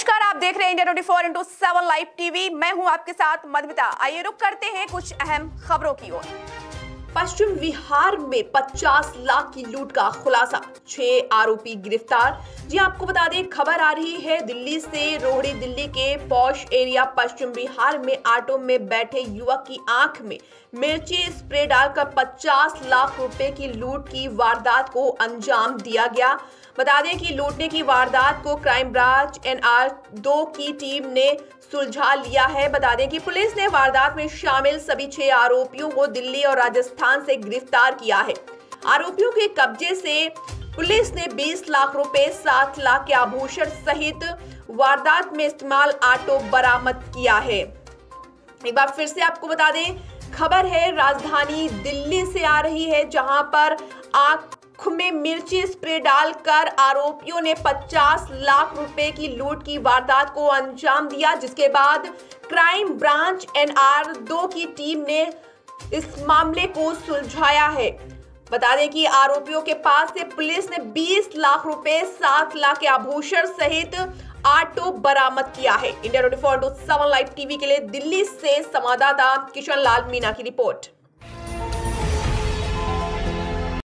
नमस्कार, आप देख रहे हैं इंडिया 24x7 लाइव टीवी। मैं हूं आपके साथ माधवीता। आइए रुक करते हैं कुछ अहम खबरों की ओर। पश्चिम विहार में 50 लाख की लूट का खुलासा, 6 आरोपी गिरफ्तार। जी आपको बता दें, खबर आ रही है दिल्ली से। रोहड़ी दिल्ली के पॉश एरिया पश्चिम विहार में ऑटो में बैठे युवक की आंख में मिर्ची स्प्रे डालकर 50 लाख रुपए की लूट की वारदात को अंजाम दिया गया। बता दें कि लूटने की वारदात को क्राइम ब्रांच NR-II की टीम ने सुलझा लिया है। बता दें कि पुलिस ने वारदात में शामिल सभी 6 आरोपियों को दिल्ली और राजस्थान से गिरफ्तार किया है। आरोपियों के कब्जे से पुलिस ने 20 लाख रुपए, 7 लाख के आभूषण सहित वारदात में इस्तेमाल ऑटो बरामद किया है। एक बार फिर से आपको बता दें, खबर है राजधानी दिल्ली से आ रही है, जहां पर आग में मिर्ची स्प्रे डालकर आरोपियों ने 50 लाख रुपए की लूट की वारदात को अंजाम दिया, जिसके बाद क्राइम ब्रांच NR-II की टीम ने इस मामले को सुलझाया है। बता दें कि आरोपियों के पास से पुलिस ने 20 लाख रुपए, 7 लाख के आभूषण सहित ऑटो बरामद किया है। इंडिया 24x7 लाइव टीवी के लिए दिल्ली से संवाददाता किशन लाल मीना की रिपोर्ट।